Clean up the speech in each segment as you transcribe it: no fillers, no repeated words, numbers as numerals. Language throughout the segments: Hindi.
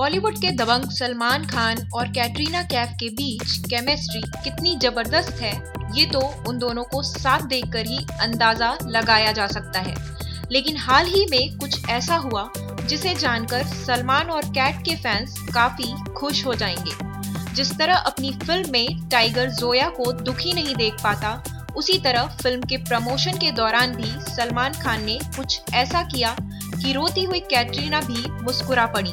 बॉलीवुड के दबंग सलमान खान और कैटरीना कैफ के बीच केमिस्ट्री कितनी जबरदस्त है ये तो उन दोनों को साथ देखकर ही अंदाजा लगाया जा सकता है। लेकिन हाल ही में कुछ ऐसा हुआ जिसे जानकर सलमान और कैट के फैंस काफी खुश हो जाएंगे। जिस तरह अपनी फिल्म में टाइगर जोया को दुखी नहीं देख पाता, उसी तरह फिल्म के प्रमोशन के दौरान भी सलमान खान ने कुछ ऐसा किया कि रोती हुई कैटरीना भी मुस्कुरा पड़ी।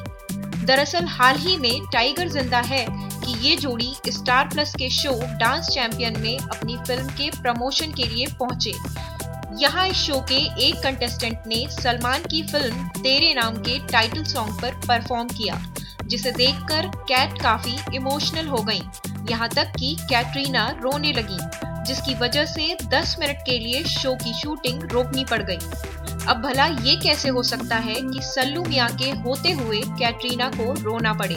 दरअसल हाल ही में टाइगर जिंदा है कि ये जोड़ी स्टार प्लस के शो डांस चैंपियन में अपनी फिल्म के प्रमोशन के लिए पहुंचे। यहाँ इस शो के एक कंटेस्टेंट ने सलमान की फिल्म तेरे नाम के टाइटल सॉन्ग पर परफॉर्म किया, जिसे देखकर कैट काफी इमोशनल हो गई। यहाँ तक कि कैटरीना रोने लगी, जिसकी वजह से 10 मिनट के लिए शो की शूटिंग रोकनी पड़ गई। अब भला ये कैसे हो सकता है कि सल्लू मियां के होते हुए कैटरीना को रोना पड़े।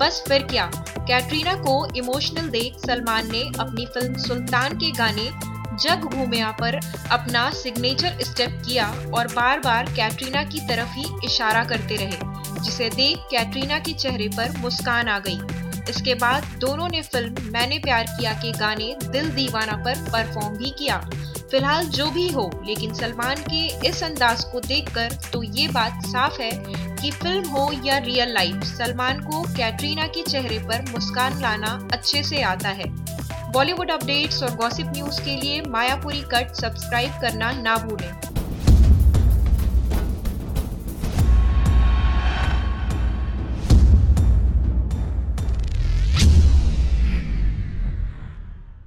बस फिर क्या, कैटरीना को इमोशनल देख सलमान ने अपनी फिल्म सुल्तान के गाने जग घूमया पर अपना सिग्नेचर स्टेप किया और बार बार कैटरीना की तरफ ही इशारा करते रहे, जिसे देख कैटरीना के चेहरे पर मुस्कान आ गई। इसके बाद दोनों ने फिल्म मैंने प्यार किया के गाने दिल दीवाना पर परफॉर्म भी किया। फिलहाल जो भी हो, लेकिन सलमान के इस अंदाज को देखकर तो ये बात साफ है कि फिल्म हो या रियल लाइफ, सलमान को कैटरीना के चेहरे पर मुस्कान लाना अच्छे से आता है। बॉलीवुड अपडेट्स और गॉसिप न्यूज के लिए मायापुरी कट सब्सक्राइब करना ना भूलें।